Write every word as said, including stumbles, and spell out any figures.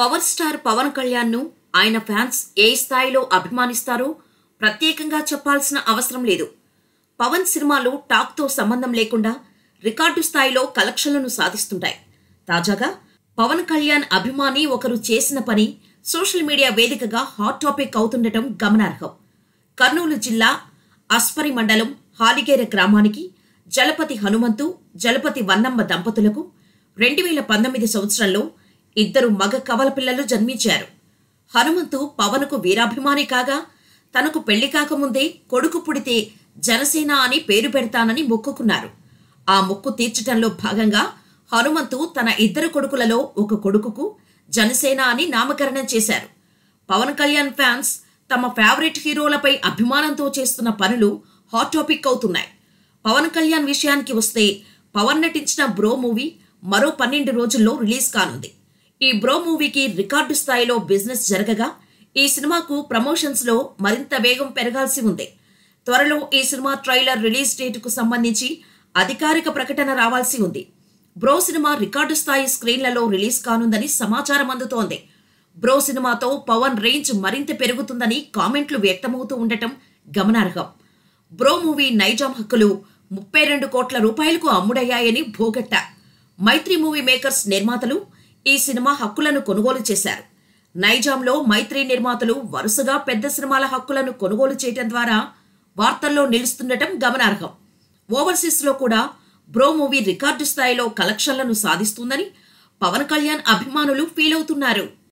Power star Pawan Kalyan ను ఆయన fans ఏ స్థాయిలో అభిమానిస్తారో ప్రత్యేకంగా చెప్పాల్సిన అవసరం లేదు. పవన్ సినిమాలు టాక్ తో సంబంధం లేకుండా రికార్డు స్థాయిలో కలెక్షన్లను సాధిస్తుంటాయి. తాజాగా పవన్ కళ్యాణ్ అభిమాని ఒకరు చేసిన పని సోషల్ మీడియా వేదికగా హాట్ టాపిక్ అవుతుండటం గమనార్హం. కర్నూలు జిల్లా అస్పరి మండలం హాలిగేర గ్రామానికి జలపతి హనుమంతు, జలపతి వన్నమ్మ దంపతులకు రెండు వేల పంతొమ్మిది సంవత్సరంలో ఇద్దరు మగ కవల పిల్లలు జన్మించారు. హనుమంతు పవన్కు వీరాభిమాని కాగా తనకు పెళ్లి కాకముందే కొడుకు పుడితే జనసేన అని పేరు పెడతానని మొక్కుకున్నారు. ఆ మొక్కు తీర్చడంలో భాగంగా హనుమంతు తన ఇద్దరు కొడుకులలో ఒక కొడుకుకు జనసేన అని నామకరణం చేశారు. పవన్ కళ్యాణ్ ఫ్యాన్స్ తమ ఫేవరెట్ హీరోలపై అభిమానంతో చేస్తున్న పనులు హాట్ టాపిక్ అవుతున్నాయి. పవన్ కళ్యాణ్ విషయానికి వస్తే, పవన్ నటించిన బ్రో మూవీ మరో పన్నెండు రోజుల్లో రిలీజ్ కానుంది. ఈ బ్రో మూవీకి రికార్డు స్థాయిలో బిజినెస్ జరగగా ఈ సినిమాకు ప్రమోషన్స్లో మరింత వేగం పెరగాల్సి ఉంది. త్వరలో ఈ సినిమా ట్రైలర్ రిలీజ్ డేట్కు సంబంధించి అధికారిక ప్రకటన రావాల్సి ఉంది. బ్రో సినిమా రికార్డు స్థాయి స్క్రీన్లలో రిలీజ్ కానుందని సమాచారం అందుతోంది. బ్రో సినిమాతో పవన్ రేంజ్ మరింత పెరుగుతుందని కామెంట్లు వ్యక్తమవుతూ ఉండటం గమనార్హం. బ్రో మూవీ నైజాం హక్కులు ముప్పై రెండు కోట్ల రూపాయలకు అమ్ముడయ్యాయని భోగట్ట. మైత్రి మూవీ మేకర్స్ నిర్మాతలు ఈ సినిమా హక్కులను కొనుగోలు చేశారు. నైజాంలో మైత్రి నిర్మాతలు వరుసగా పెద్ద సినిమాల హక్కులను కొనుగోలు చేయటం ద్వారా వార్తల్లో నిలుస్తుండటం గమనార్హం. ఓవర్సీస్లో కూడా బ్రో మూవీ రికార్డు స్థాయిలో కలెక్షన్లను సాధిస్తుందని పవన్ కళ్యాణ్ అభిమానులు ఫీల్ అవుతున్నారు.